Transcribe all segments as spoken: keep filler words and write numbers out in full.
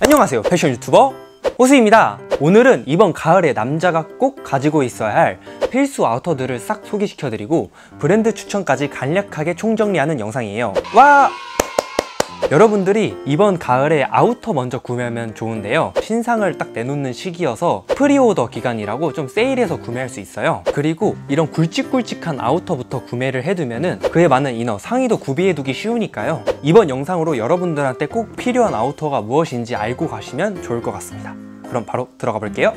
안녕하세요, 패션 유튜버 호수입니다. 오늘은 이번 가을에 남자가 꼭 가지고 있어야 할 필수 아우터들을 싹 소개시켜드리고 브랜드 추천까지 간략하게 총정리하는 영상이에요. 와! 여러분들이 이번 가을에 아우터 먼저 구매하면 좋은데요, 신상을 딱 내놓는 시기여서 프리오더 기간이라고 좀 세일해서 구매할 수 있어요. 그리고 이런 굵직굵직한 아우터부터 구매를 해두면은 그에 맞는 이너, 상의도 구비해두기 쉬우니까요. 이번 영상으로 여러분들한테 꼭 필요한 아우터가 무엇인지 알고 가시면 좋을 것 같습니다. 그럼 바로 들어가 볼게요.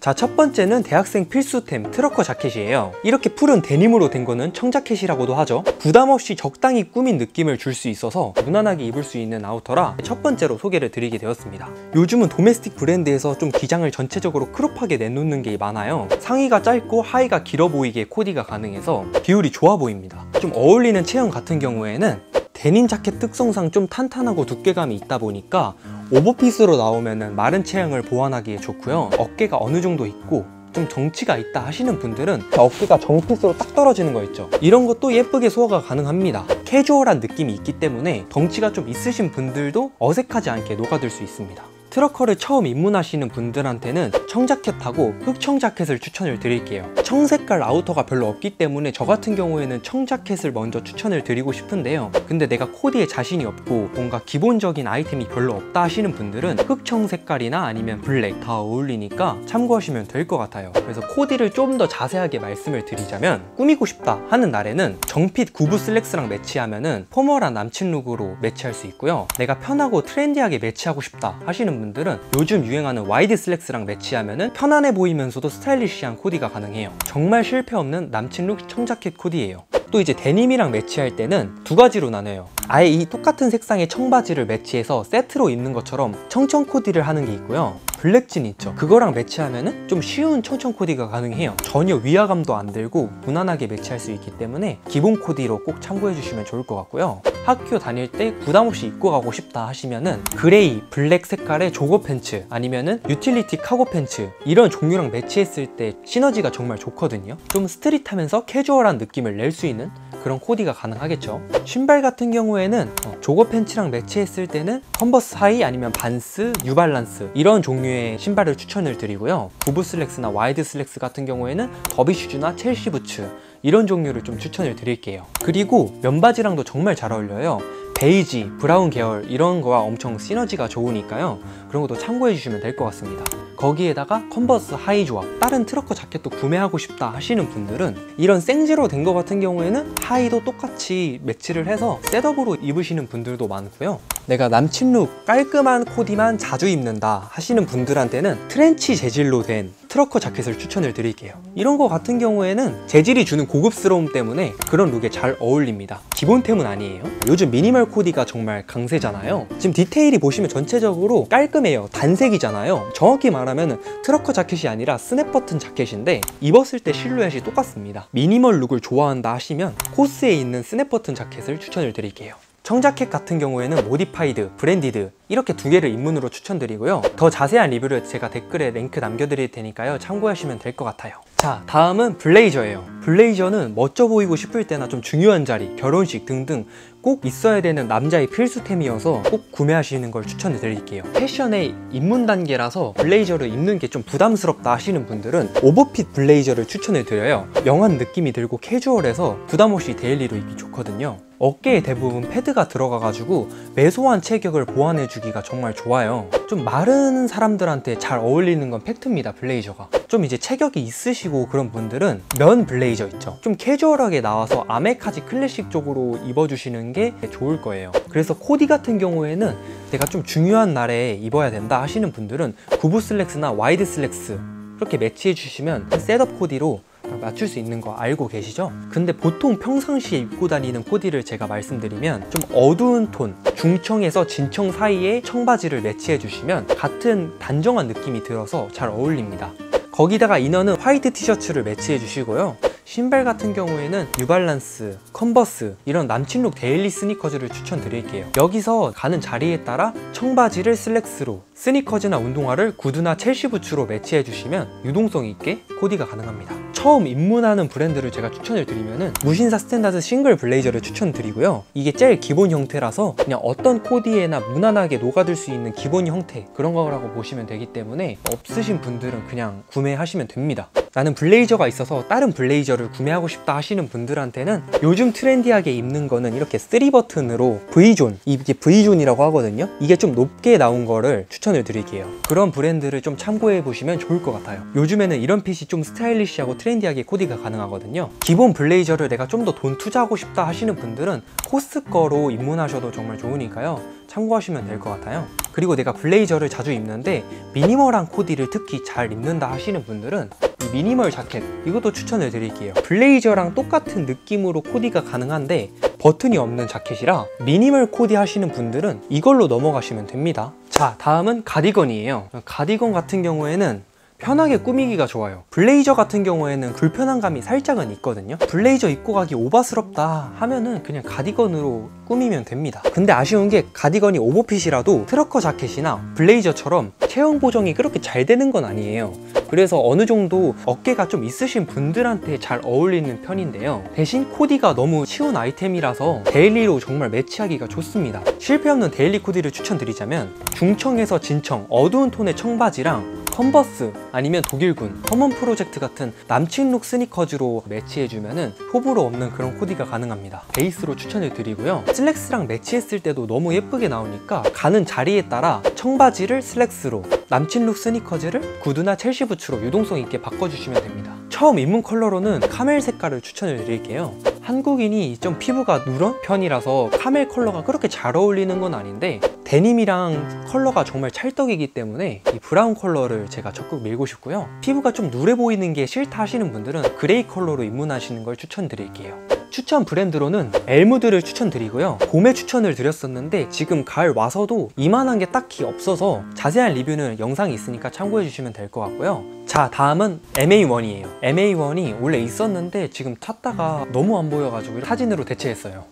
자, 첫 번째는 대학생 필수템 트러커 자켓이에요. 이렇게 푸른 데님으로 된 거는 청자켓이라고도 하죠. 부담 없이 적당히 꾸민 느낌을 줄 수 있어서 무난하게 입을 수 있는 아우터라 첫 번째로 소개를 드리게 되었습니다. 요즘은 도메스틱 브랜드에서 좀 기장을 전체적으로 크롭하게 내놓는 게 많아요. 상의가 짧고 하의가 길어 보이게 코디가 가능해서 비율이 좋아 보입니다. 좀 어울리는 체형 같은 경우에는 데님 자켓 특성상 좀 탄탄하고 두께감이 있다 보니까 오버핏으로 나오면은 마른 체형을 보완하기에 좋고요. 어깨가 어느 정도 있고 좀 정치가 있다 하시는 분들은 어깨가 정핏으로 딱 떨어지는 거 있죠. 이런 것도 예쁘게 소화가 가능합니다. 캐주얼한 느낌이 있기 때문에 덩치가 좀 있으신 분들도 어색하지 않게 녹아들 수 있습니다. 트러커를 처음 입문하시는 분들한테는 청자켓하고 흑청자켓을 추천을 드릴게요. 청색깔 아우터가 별로 없기 때문에 저 같은 경우에는 청자켓을 먼저 추천을 드리고 싶은데요, 근데 내가 코디에 자신이 없고 뭔가 기본적인 아이템이 별로 없다 하시는 분들은 흑청색깔이나 아니면 블랙 다 어울리니까 참고하시면 될 것 같아요. 그래서 코디를 좀 더 자세하게 말씀을 드리자면, 꾸미고 싶다 하는 날에는 정핏 구부 슬랙스랑 매치하면은 포멀한 남친 룩으로 매치할 수 있고요, 내가 편하고 트렌디하게 매치하고 싶다 하시는 분들은 요즘 유행하는 와이드 슬랙스랑 매치하면은 편안해 보이면서도 스타일리시한 코디가 가능해요. 정말 실패 없는 남친룩 청자켓 코디예요. 또 이제 데님이랑 매치할 때는 두 가지로 나뉘어요. 아예 이 똑같은 색상의 청바지를 매치해서 세트로 입는 것처럼 청청 코디를 하는 게 있고요, 블랙진 있죠, 그거랑 매치하면은 좀 쉬운 청청 코디가 가능해요. 전혀 위화감도 안 들고 무난하게 매치할 수 있기 때문에 기본 코디로 꼭 참고해 주시면 좋을 것 같고요. 학교 다닐 때 부담없이 입고 가고 싶다 하시면은 그레이, 블랙 색깔의 조거 팬츠 아니면은 유틸리티 카고 팬츠, 이런 종류랑 매치했을 때 시너지가 정말 좋거든요. 좀 스트릿하면서 캐주얼한 느낌을 낼 수 있는 그런 코디가 가능하겠죠. 신발 같은 경우에는 조거 팬츠랑 매치했을 때는 컨버스 하이 아니면 반스, 뉴발란스 이런 종류의 신발을 추천을 드리고요, 구부 슬랙스나 와이드 슬랙스 같은 경우에는 더비 슈즈나 첼시 부츠 이런 종류를 좀 추천을 드릴게요. 그리고 면바지랑도 정말 잘 어울려요. 베이지, 브라운 계열 이런 거와 엄청 시너지가 좋으니까요, 그런 것도 참고해 주시면 될 것 같습니다. 거기에다가 컨버스 하이 조합, 다른 트러커 자켓도 구매하고 싶다 하시는 분들은 이런 생지로 된 거 같은 경우에는 하이도 똑같이 매치를 해서 셋업으로 입으시는 분들도 많고요, 내가 남친룩 깔끔한 코디만 자주 입는다 하시는 분들한테는 트렌치 재질로 된 트러커 자켓을 추천을 드릴게요. 이런 거 같은 경우에는 재질이 주는 고급스러움 때문에 그런 룩에 잘 어울립니다. 기본템은 아니에요. 요즘 미니멀 코디가 정말 강세잖아요. 지금 디테일이 보시면 전체적으로 깔끔해요. 단색이잖아요. 정확히 말하면 트러커 자켓이 아니라 스냅 버튼 자켓인데 입었을 때 실루엣이 똑같습니다. 미니멀 룩을 좋아한다 하시면 코스에 있는 스냅 버튼 자켓을 추천을 드릴게요. 청자켓 같은 경우에는 모디파이드, 브랜디드 이렇게 두 개를 입문으로 추천드리고요, 더 자세한 리뷰를 제가 댓글에 링크 남겨드릴 테니까요, 참고하시면 될 것 같아요. 자, 다음은 블레이저예요. 블레이저는 멋져 보이고 싶을 때나 좀 중요한 자리, 결혼식 등등 꼭 있어야 되는 남자의 필수템이어서 꼭 구매하시는 걸 추천해 드릴게요. 패션의 입문 단계라서 블레이저를 입는 게 좀 부담스럽다 하시는 분들은 오버핏 블레이저를 추천해 드려요. 영한 느낌이 들고 캐주얼해서 부담없이 데일리로 입기 좋거든요. 어깨에 대부분 패드가 들어가가지고 왜소한 체격을 보완해 주기가 정말 좋아요. 좀 마른 사람들한테 잘 어울리는 건 팩트입니다, 블레이저가. 좀 이제 체격이 있으시고 그런 분들은 면 블레이저 있죠, 좀 캐주얼하게 나와서 아메카지 클래식 쪽으로 입어주시는 게 좋을 거예요. 그래서 코디 같은 경우에는 내가 좀 중요한 날에 입어야 된다 하시는 분들은 구부 슬랙스나 와이드 슬랙스 이렇게 매치해 주시면 셋업 코디로 맞출 수 있는 거 알고 계시죠? 근데 보통 평상시에 입고 다니는 코디를 제가 말씀드리면 좀 어두운 톤, 중청에서 진청 사이에 청바지를 매치해 주시면 같은 단정한 느낌이 들어서 잘 어울립니다. 거기다가 이너는 화이트 티셔츠를 매치해 주시고요, 신발 같은 경우에는 뉴발란스, 컨버스 이런 남친룩 데일리 스니커즈를 추천드릴게요. 여기서 가는 자리에 따라 청바지를 슬랙스로, 스니커즈나 운동화를 구두나 첼시 부츠로 매치해주시면 유동성 있게 코디가 가능합니다. 처음 입문하는 브랜드를 제가 추천을 드리면은 무신사 스탠다드 싱글 블레이저를 추천드리고요. 이게 제일 기본 형태라서 그냥 어떤 코디에나 무난하게 녹아들 수 있는 기본 형태, 그런 거라고 보시면 되기 때문에 없으신 분들은 그냥 구매하시면 됩니다. 나는 블레이저가 있어서 다른 블레이저를 구매하고 싶다 하시는 분들한테는 요즘 트렌디하게 입는 거는 이렇게 쓰리 버튼으로 V존, 이게 V존이라고 하거든요. 이게 좀 높게 나온 거를 추천을 드릴게요. 그런 브랜드를 좀 참고해 보시면 좋을 것 같아요. 요즘에는 이런 핏이 좀 스타일리시하고 트렌디하게 코디가 가능하거든요. 기본 블레이저를 내가 좀 더 돈 투자하고 싶다 하시는 분들은 코스거로 입문하셔도 정말 좋으니까요. 참고하시면 될 것 같아요. 그리고 내가 블레이저를 자주 입는데 미니멀한 코디를 특히 잘 입는다 하시는 분들은 이 미니멀 자켓, 이것도 추천을 드릴게요. 블레이저랑 똑같은 느낌으로 코디가 가능한데 버튼이 없는 자켓이라 미니멀 코디 하시는 분들은 이걸로 넘어가시면 됩니다. 자, 다음은 가디건이에요. 가디건 같은 경우에는 편하게 꾸미기가 좋아요. 블레이저 같은 경우에는 불편한 감이 살짝은 있거든요. 블레이저 입고 가기 오바스럽다 하면은 그냥 가디건으로 꾸미면 됩니다. 근데 아쉬운 게 가디건이 오버핏이라도 트러커 자켓이나 블레이저처럼 체형 보정이 그렇게 잘 되는 건 아니에요. 그래서 어느 정도 어깨가 좀 있으신 분들한테 잘 어울리는 편인데요. 대신 코디가 너무 쉬운 아이템이라서 데일리로 정말 매치하기가 좋습니다. 실패 없는 데일리 코디를 추천드리자면 중청에서 진청, 어두운 톤의 청바지랑 컨버스 아니면 독일군, 커먼 프로젝트 같은 남친룩 스니커즈로 매치해주면 호불호 없는 그런 코디가 가능합니다. 베이스로 추천을 드리고요. 슬랙스랑 매치했을 때도 너무 예쁘게 나오니까 가는 자리에 따라 청바지를 슬랙스로, 남친룩 스니커즈를 구두나 첼시 부츠로 유동성 있게 바꿔주시면 됩니다. 처음 입문 컬러로는 카멜 색깔을 추천을 드릴게요. 한국인이 좀 피부가 누런 편이라서 카멜 컬러가 그렇게 잘 어울리는 건 아닌데 데님이랑 컬러가 정말 찰떡이기 때문에 이 브라운 컬러를 제가 적극 밀고 싶고요. 피부가 좀 누래 보이는 게 싫다 하시는 분들은 그레이 컬러로 입문하시는 걸 추천드릴게요. 추천 브랜드로는 엘무드를 추천드리고요. 봄에 추천을 드렸었는데 지금 가을 와서도 이만한 게 딱히 없어서 자세한 리뷰는 영상이 있으니까 참고해 주시면 될 것 같고요. 자, 다음은 엠에이 원이에요. 엠에이 원이 원래 있었는데 지금 찾다가 너무 안 보여가지고 사진으로 대체했어요.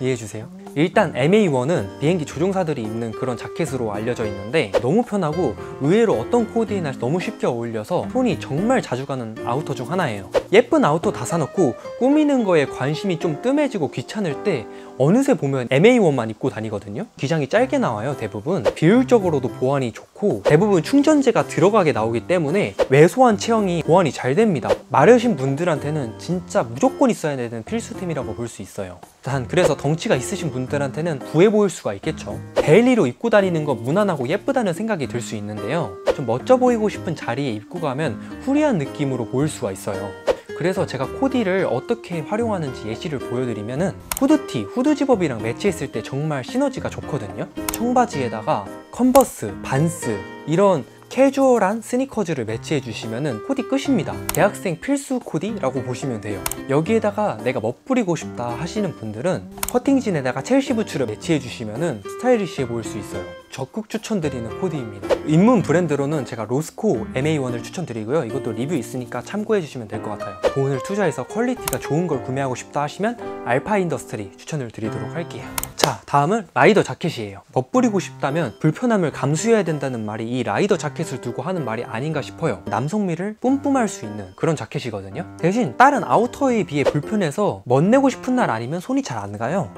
이해해주세요. 일단 엠에이 원은 비행기 조종사들이 입는 그런 자켓으로 알려져 있는데 너무 편하고 의외로 어떤 코디나 너무 쉽게 어울려서 손이 정말 자주 가는 아우터 중 하나예요. 예쁜 아우터 다 사놓고 꾸미는 거에 관심이 좀 뜸해지고 귀찮을 때 어느새 보면 엠에이 원만 입고 다니거든요. 기장이 짧게 나와요. 대부분 비율적으로도 보완이 좋고 대부분 충전재가 들어가게 나오기 때문에 왜소한 체형이 보완이 잘 됩니다. 마르신 분들한테는 진짜 무조건 있어야 되는 필수템이라고 볼 수 있어요. 단 그래서 덩치가 있으신 분들한테는 부해 보일 수가 있겠죠. 데일리로 입고 다니는 건 무난하고 예쁘다는 생각이 들 수 있는데요, 좀 멋져 보이고 싶은 자리에 입고 가면 후리한 느낌으로 보일 수가 있어요. 그래서 제가 코디를 어떻게 활용하는지 예시를 보여드리면은 후드티, 후드 집업이랑 매치했을 때 정말 시너지가 좋거든요. 청바지에다가 컨버스, 반스 이런 캐주얼한 스니커즈를 매치해주시면 코디 끝입니다. 대학생 필수 코디라고 보시면 돼요. 여기에다가 내가 멋부리고 싶다 하시는 분들은 커팅진에다가 첼시 부츠를 매치해주시면 스타일리시해 보일 수 있어요. 적극 추천드리는 코디입니다. 입문 브랜드로는 제가 로스코 엠에이 원을 추천드리고요. 이것도 리뷰 있으니까 참고해주시면 될 것 같아요. 돈을 투자해서 퀄리티가 좋은 걸 구매하고 싶다 하시면 알파 인더스트리 추천을 드리도록 할게요. 자, 다음은 라이더 자켓이에요. 멋부리고 싶다면 불편함을 감수해야 된다는 말이 이 라이더 자켓을 두고 하는 말이 아닌가 싶어요. 남성미를 뿜뿜할 수 있는 그런 자켓이거든요. 대신 다른 아우터에 비해 불편해서 멋내고 싶은 날 아니면 손이 잘 안 가요.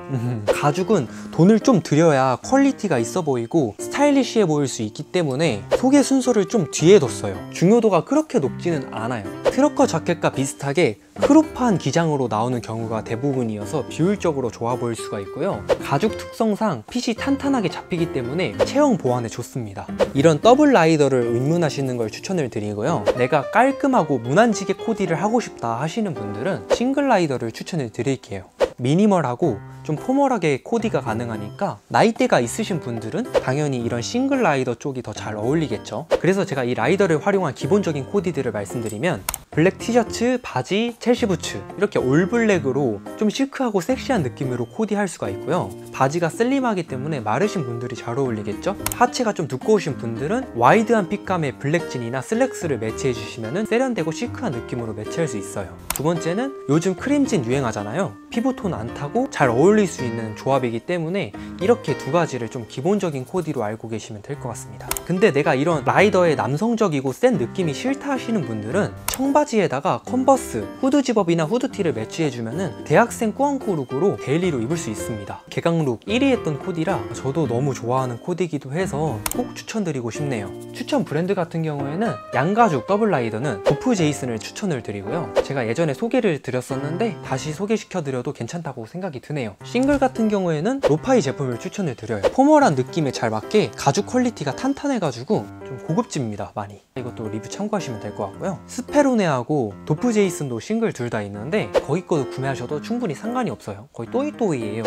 가죽은 돈을 좀 들여야 퀄리티가 있어 보이고 스타일리시해 보일 수 있기 때문에 소개 순서를 좀 뒤에 뒀어요. 중요도가 그렇게 높지는 않아요. 트러커 자켓과 비슷하게 크롭한 기장으로 나오는 경우가 대부분이어서 비율적으로 좋아 보일 수가 있고요. 가죽 특성상 핏이 탄탄하게 잡히기 때문에 체형 보완에 좋습니다. 이런 더블 라이더를 입문하시는 걸 추천을 드리고요. 내가 깔끔하고 무난지게 코디를 하고 싶다 하시는 분들은 싱글 라이더를 추천을 드릴게요. 미니멀하고 좀 포멀하게 코디가 가능하니까 나이대가 있으신 분들은 당연히 이런 싱글 라이더 쪽이 더 잘 어울리겠죠. 그래서 제가 이 라이더를 활용한 기본적인 코디들을 말씀드리면 블랙 티셔츠, 바지, 첼시 부츠 이렇게 올블랙으로 좀 시크하고 섹시한 느낌으로 코디할 수가 있고요. 바지가 슬림하기 때문에 마르신 분들이 잘 어울리겠죠? 하체가 좀 두꺼우신 분들은 와이드한 핏감의 블랙진이나 슬랙스를 매치해 주시면 세련되고 시크한 느낌으로 매치할 수 있어요. 두 번째는 요즘 크림진 유행하잖아요. 피부톤 안 타고 잘 어울릴 수 있는 조합이기 때문에 이렇게 두 가지를 좀 기본적인 코디로 알고 계시면 될 것 같습니다. 근데 내가 이런 라이더의 남성적이고 센 느낌이 싫다 하시는 분들은 청바 바지에다가 컨버스, 후드 집업이나 후드티를 매치해주면 대학생 꾸안꾸 룩으로 데일리로 입을 수 있습니다. 개강룩 일 위 했던 코디라 저도 너무 좋아하는 코디이기도 해서 꼭 추천드리고 싶네요. 추천 브랜드 같은 경우에는 양가죽 더블 라이더는 도프 제이슨을 추천을 드리고요. 제가 예전에 소개를 드렸었는데 다시 소개시켜드려도 괜찮다고 생각이 드네요. 싱글 같은 경우에는 로파이 제품을 추천을 드려요. 포멀한 느낌에 잘 맞게 가죽 퀄리티가 탄탄해가지고 좀 고급집니다, 많이. 이것도 리뷰 참고하시면 될 것 같고요. 스페로네 하고 도프 제이슨도 싱글 둘 다 있는데 거기 거도 구매하셔도 충분히 상관이 없어요. 거의 또이또이예요.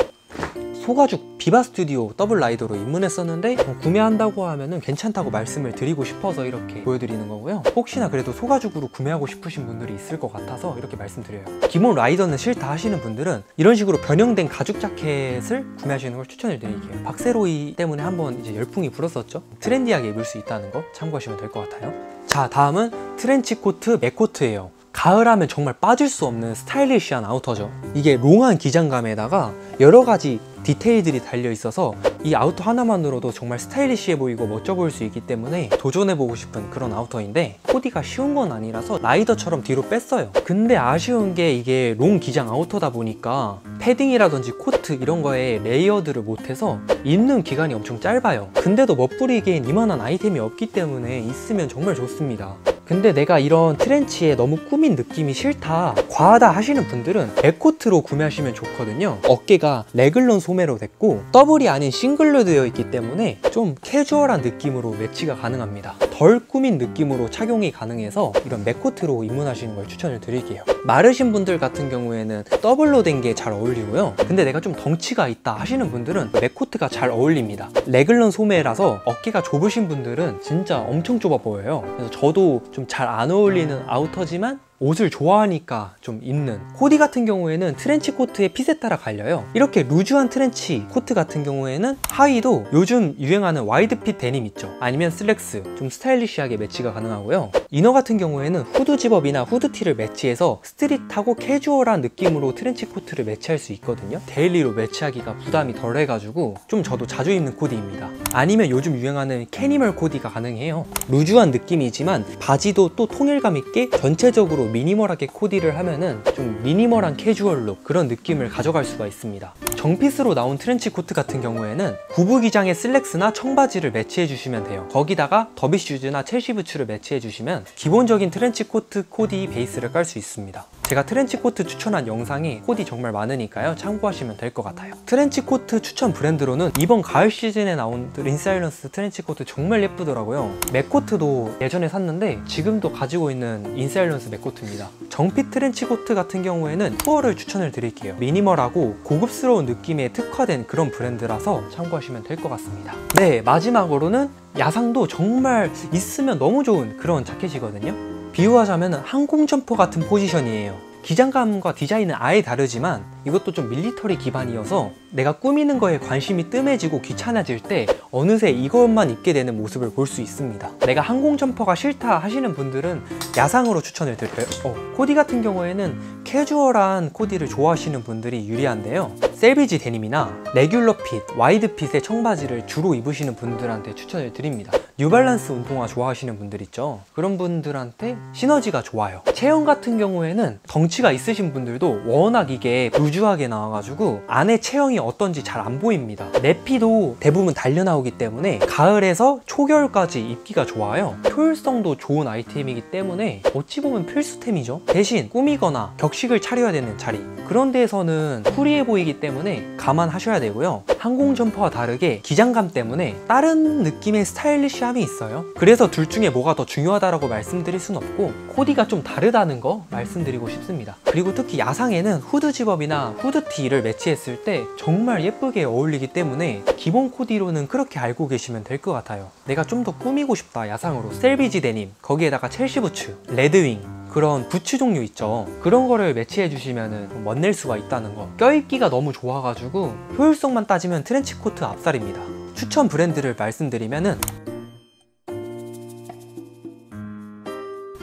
소가죽 비바 스튜디오 더블 라이더로 입문했었는데 구매한다고 하면은 괜찮다고 말씀을 드리고 싶어서 이렇게 보여드리는 거고요. 혹시나 그래도 소가죽으로 구매하고 싶으신 분들이 있을 것 같아서 이렇게 말씀드려요. 기본 라이더는 싫다 하시는 분들은 이런 식으로 변형된 가죽 자켓을 구매하시는 걸 추천을 드릴게요. 박세로이 때문에 한번 이제 열풍이 불었었죠. 트렌디하게 입을 수 있다는 거 참고하시면 될 것 같아요. 자, 다음은 트렌치 코트, 맥코트예요. 가을하면 정말 빠질 수 없는 스타일리시한 아우터죠. 이게 롱한 기장감에다가 여러 가지 디테일들이 달려 있어서 이 아우터 하나만으로도 정말 스타일리시해 보이고 멋져 보일 수 있기 때문에 도전해보고 싶은 그런 아우터인데 코디가 쉬운 건 아니라서 라이더처럼 뒤로 뺐어요. 근데 아쉬운 게 이게 롱 기장 아우터다 보니까 패딩이라든지 코트 이런 거에 레이어드를 못해서 입는 기간이 엄청 짧아요. 근데도 멋부리기엔 이만한 아이템이 없기 때문에 있으면 정말 좋습니다. 근데 내가 이런 트렌치에 너무 꾸민 느낌이 싫다, 과하다 하시는 분들은 맥코트로 구매하시면 좋거든요. 어깨가 레글론 소매로 됐고 더블이 아닌 싱글로 되어 있기 때문에 좀 캐주얼한 느낌으로 매치가 가능합니다. 덜 꾸민 느낌으로 착용이 가능해서 이런 맥코트로 입문하시는 걸 추천을 드릴게요. 마르신 분들 같은 경우에는 더블로 된 게 잘 어울리고요. 근데 내가 좀 덩치가 있다 하시는 분들은 맥코트가 잘 어울립니다. 레글론 소매라서 어깨가 좁으신 분들은 진짜 엄청 좁아 보여요. 그래서 저도 좀 잘 안 어울리는 아우터지만 옷을 좋아하니까 좀 입는 코디 같은 경우에는 트렌치 코트의 핏에 따라 갈려요. 이렇게 루즈한 트렌치 코트 같은 경우에는 하의도 요즘 유행하는 와이드 핏 데님 있죠, 아니면 슬랙스 좀 스타일리시하게 매치가 가능하고요. 이너 같은 경우에는 후드 집업이나 후드티를 매치해서 스트릿하고 캐주얼한 느낌으로 트렌치 코트를 매치할 수 있거든요. 데일리로 매치하기가 부담이 덜해가지고 좀 저도 자주 입는 코디입니다. 아니면 요즘 유행하는 캐니멀 코디가 가능해요. 루즈한 느낌이지만 바지도 또 통일감 있게 전체적으로 미니멀하게 코디를 하면은 좀 미니멀한 캐주얼룩 그런 느낌을 가져갈 수가 있습니다. 정핏으로 나온 트렌치 코트 같은 경우에는 구부 기장의 슬랙스나 청바지를 매치해 주시면 돼요. 거기다가 더비 슈즈나 첼시 부츠를 매치해 주시면 기본적인 트렌치 코트 코디 베이스를 깔 수 있습니다. 제가 트렌치 코트 추천한 영상이 코디 정말 많으니까요, 참고하시면 될 것 같아요. 트렌치 코트 추천 브랜드로는 이번 가을 시즌에 나온 인사일런스 트렌치 코트 정말 예쁘더라고요. 맥코트도 예전에 샀는데 지금도 가지고 있는 인사일런스 맥코트입니다. 정핏 트렌치 코트 같은 경우에는 투어를 추천을 드릴게요. 미니멀하고 고급스러운 느낌에 특화된 그런 브랜드라서 참고하시면 될 것 같습니다. 네, 마지막으로는 야상도 정말 있으면 너무 좋은 그런 자켓이거든요. 비유하자면 항공 점퍼 같은 포지션이에요. 기장감과 디자인은 아예 다르지만 이것도 좀 밀리터리 기반이어서 내가 꾸미는 거에 관심이 뜸해지고 귀찮아질 때 어느새 이것만 입게 되는 모습을 볼 수 있습니다. 내가 항공 점퍼가 싫다 하시는 분들은 야상으로 추천을 드려요. 어, 코디 같은 경우에는 캐주얼한 코디를 좋아하시는 분들이 유리한데요. 셀비지 데님이나 레귤러 핏, 와이드 핏의 청바지를 주로 입으시는 분들한테 추천을 드립니다. 뉴발란스 운동화 좋아하시는 분들 있죠? 그런 분들한테 시너지가 좋아요. 체형 같은 경우에는 덩치가 있으신 분들도 워낙 이게 루즈하게 나와가지고 안에 체형이 어떤지 잘 안 보입니다. 내피도 대부분 달려 나오기 때문에 가을에서 초겨울까지 입기가 좋아요. 효율성도 좋은 아이템이기 때문에 어찌 보면 필수템이죠. 대신 꾸미거나 격식을 차려야 되는 자리, 그런 데에서는 쿨해 보이기 때문에 감안하셔야 되고요. 항공 점퍼와 다르게 기장감 때문에 다른 느낌의 스타일리시 함이 있어요. 그래서 둘 중에 뭐가 더 중요하다라고 말씀드릴 순 없고 코디가 좀 다르다는 거 말씀드리고 싶습니다. 그리고 특히 야상에는 후드 집업이나 후드티를 매치했을 때 정말 예쁘게 어울리기 때문에 기본 코디로는 그렇게 알고 계시면 될 것 같아요. 내가 좀 더 꾸미고 싶다, 야상으로 셀비지 데님, 거기에다가 첼시 부츠, 레드윙 그런 부츠 종류 있죠. 그런 거를 매치해 주시면은 멋낼 수가 있다는 거. 껴입기가 너무 좋아가지고 효율성만 따지면 트렌치코트 앞살입니다. 추천 브랜드를 말씀드리면은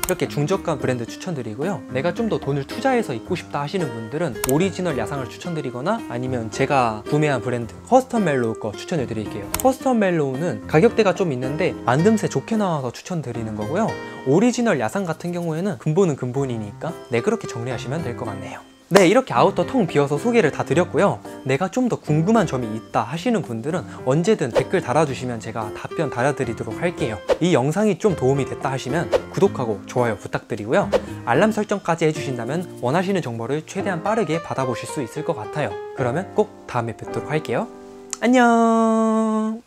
이렇게 중저가 브랜드 추천드리고요. 내가 좀 더 돈을 투자해서 입고 싶다 하시는 분들은 오리지널 야상을 추천드리거나 아니면 제가 구매한 브랜드 커스텀 멜로우 거 추천을 드릴게요. 커스텀 멜로우는 가격대가 좀 있는데 만듦새 좋게 나와서 추천드리는 거고요. 오리지널 야상 같은 경우에는 근본은 근본이니까 네, 그렇게 정리하시면 될 것 같네요. 네, 이렇게 아우터 통 비워서 소개를 다 드렸고요. 내가 좀 더 궁금한 점이 있다 하시는 분들은 언제든 댓글 달아주시면 제가 답변 달아드리도록 할게요. 이 영상이 좀 도움이 됐다 하시면 구독하고 좋아요 부탁드리고요. 알람 설정까지 해주신다면 원하시는 정보를 최대한 빠르게 받아보실 수 있을 것 같아요. 그러면 꼭 다음에 뵙도록 할게요. 안녕.